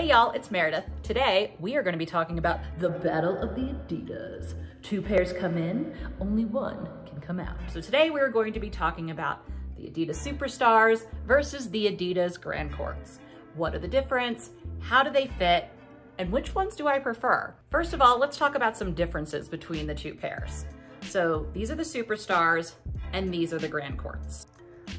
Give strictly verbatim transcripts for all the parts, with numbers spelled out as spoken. Hey y'all, it's Meredith. Today, we are gonna be talking about the Battle of the Adidas. Two pairs come in, only one can come out. So today we're going to be talking about the Adidas Superstars versus the Adidas Grand Courts. What are the difference? How do they fit? And which ones do I prefer? First of all, let's talk about some differences between the two pairs. So these are the Superstars and these are the Grand Courts.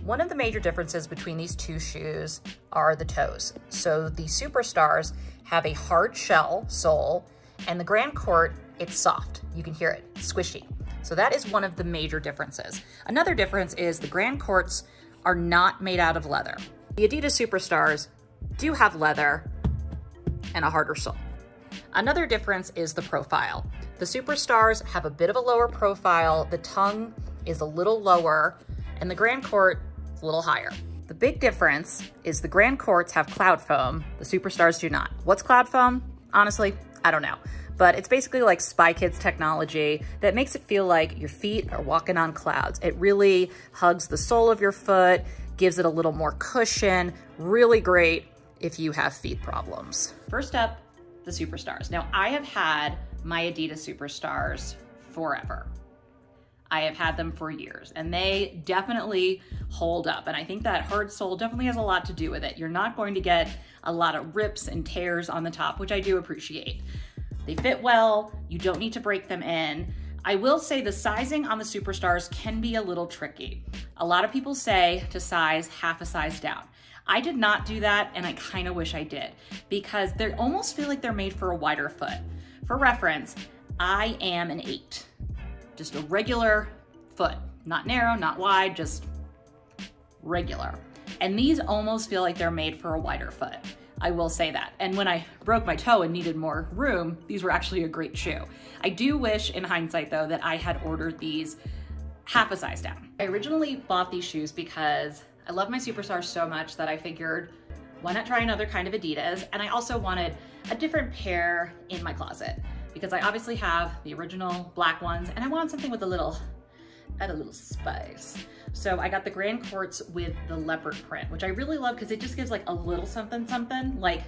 One of the major differences between these two shoes are the toes. So the Superstars have a hard shell sole and the Grand Court, it's soft. You can hear it, squishy. So that is one of the major differences. Another difference is the Grand Courts are not made out of leather. The Adidas Superstars do have leather and a harder sole. Another difference is the profile. The Superstars have a bit of a lower profile. The tongue is a little lower and the Grand Court a little higher. The big difference is the Grand Courts have CloudFoam, the Superstars do not. What's CloudFoam? Honestly, I don't know. But it's basically like Spy Kids technology that makes it feel like your feet are walking on clouds. It really hugs the sole of your foot, gives it a little more cushion, really great if you have feet problems. First up, the Superstars. Now I have had my Adidas Superstars forever. I have had them for years and they definitely hold up. And I think that hard sole definitely has a lot to do with it. You're not going to get a lot of rips and tears on the top, which I do appreciate. They fit well, you don't need to break them in. I will say the sizing on the Superstars can be a little tricky. A lot of people say to size half a size down. I did not do that and I kind of wish I did because they almost feel like they're made for a wider foot. For reference, I am an eight. Just a regular foot, not narrow, not wide, just regular. And these almost feel like they're made for a wider foot. I will say that. And when I broke my toe and needed more room, these were actually a great shoe. I do wish in hindsight though, that I had ordered these half a size down. I originally bought these shoes because I love my Superstars so much that I figured, why not try another kind of Adidas? And I also wanted a different pair in my closet, because I obviously have the original black ones and I want something with a little, add a little spice. So I got the Grand Courts with the leopard print, which I really love because it just gives like a little something, something. Like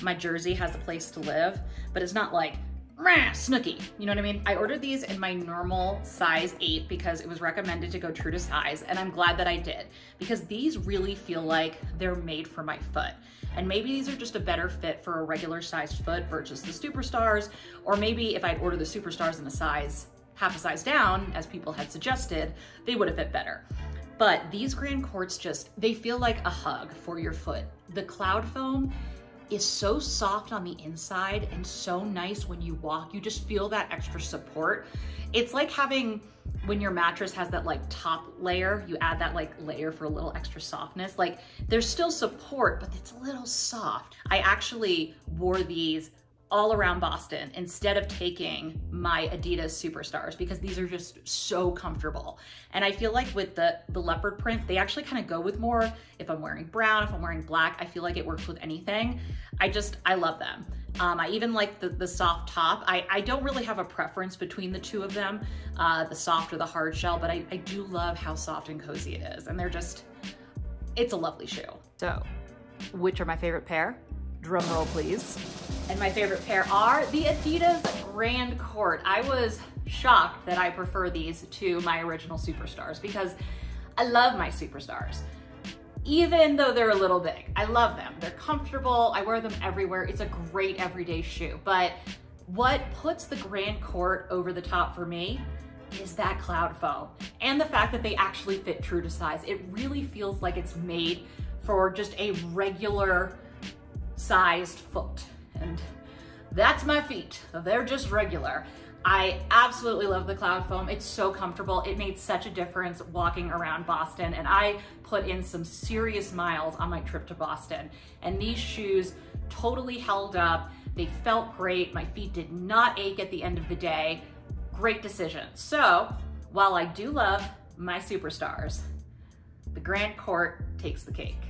my jersey has a place to live, but it's not like, rah, snooky, you know what I mean? I ordered these in my normal size eight because it was recommended to go true to size. And I'm glad that I did because these really feel like they're made for my foot. And maybe these are just a better fit for a regular sized foot versus the Superstars. Or maybe if I'd ordered the Superstars in a size, half a size down, as people had suggested, they would have fit better. But these Grand Courts just, they feel like a hug for your foot. The CloudFoam is so soft on the inside and so nice when you walk. You just feel that extra support. It's like having, when your mattress has that like top layer, you add that like layer for a little extra softness. Like there's still support, but it's a little soft. I actually wore these all around Boston instead of taking my Adidas Superstars because these are just so comfortable. And I feel like with the, the leopard print, they actually kind of go with more. If I'm wearing brown, if I'm wearing black, I feel like it works with anything. I just, I love them. Um, I even like the, the soft top. I, I don't really have a preference between the two of them, uh, the soft or the hard shell, but I, I do love how soft and cozy it is. And they're just, it's a lovely shoe. So, which are my favorite pair? Drum roll, please. And my favorite pair are the Adidas Grand Court. I was shocked that I prefer these to my original Superstars because I love my Superstars. Even though they're a little big, I love them. They're comfortable, I wear them everywhere. It's a great everyday shoe. But what puts the Grand Court over the top for me is that CloudFoam and the fact that they actually fit true to size. It really feels like it's made for just a regular sized foot. And that's my feet. They're just regular. I absolutely love the CloudFoam. It's so comfortable. It made such a difference walking around Boston. And I put in some serious miles on my trip to Boston. And these shoes totally held up. They felt great. My feet did not ache at the end of the day. Great decision. So while I do love my Superstars, the Grand Court takes the cake.